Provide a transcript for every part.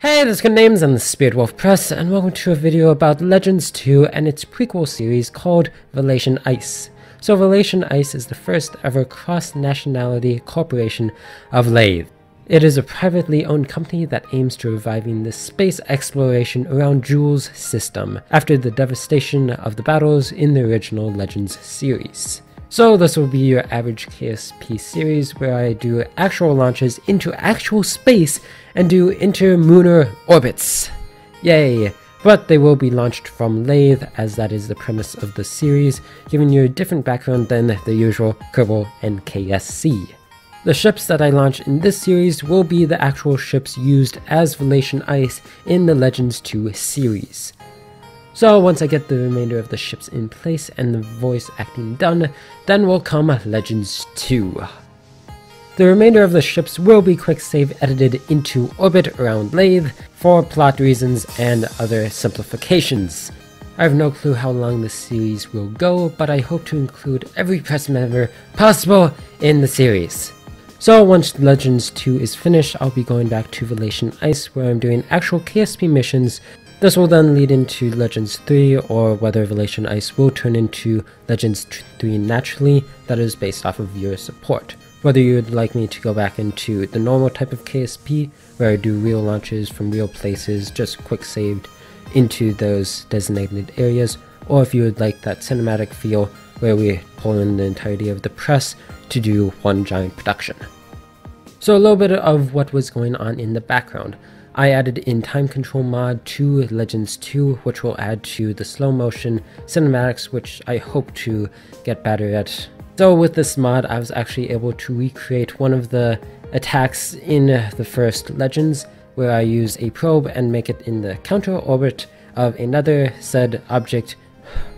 Hey, this is Names and the Spirit Wolf Press, and welcome to a video about Legends 2 and its prequel series called Relation Ice. So Relation Ice is the first ever cross-nationality corporation of Lathe. It is a privately owned company that aims to reviving the space exploration around Jule's system after the devastation of the battles in the original Legends series. So this will be your average KSP series where I do actual launches into actual space and do interlunar orbits. Yay! But they will be launched from Lathe, as that is the premise of the series, giving you a different background than the usual Kerbal and KSC. The ships that I launch in this series will be the actual ships used as Volation Ice in the Legends 2 series. So once I get the remainder of the ships in place and the voice acting done, then will come Legends 2. The remainder of the ships will be quick save edited into orbit around Lathe for plot reasons and other simplifications. I have no clue how long this series will go, but I hope to include every press member possible in the series. So once Legends 2 is finished, I'll be going back to Relation Ice where I'm doing actual KSP missions. This will then lead into Legends 3, or whether Relation Ice will turn into Legends 3 naturally, that is based off of your support. Whether you would like me to go back into the normal type of KSP, where I do real launches from real places, just quick saved into those designated areas, or if you would like that cinematic feel where we pull in the entirety of the press to do one giant production. So a little bit of what was going on in the background. I added in time control mod to Legends 2, which will add to the slow motion cinematics, which I hope to get better at. So with this mod, I was actually able to recreate one of the attacks in the first Legends, where I use a probe and make it in the counter orbit of another said object,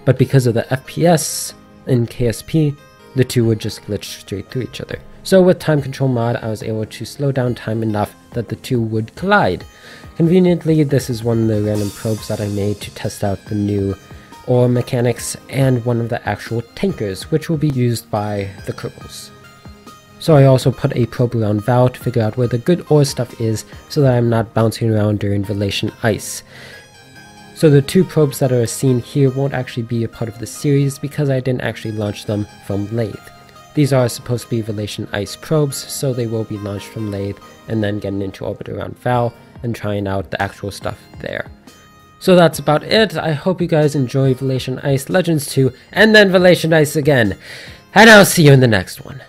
but because of the FPS in KSP, the two would just glitch straight through each other. So with time control mod, I was able to slow down time enough that the two would collide. Conveniently, this is one of the random probes that I made to test out the new ore mechanics and one of the actual tankers, which will be used by the Kerbals. So I also put a probe around Val to figure out where the good ore stuff is so that I'm not bouncing around during Relation Ice. So the two probes that are seen here won't actually be a part of the series because I didn't actually launch them from Lathe. These are supposed to be Relation Ice probes, so they will be launched from Lathe and then getting into orbit around Val and trying out the actual stuff there. So that's about it. I hope you guys enjoy Relation Ice Legends 2 and then Relation Ice again, and I'll see you in the next one.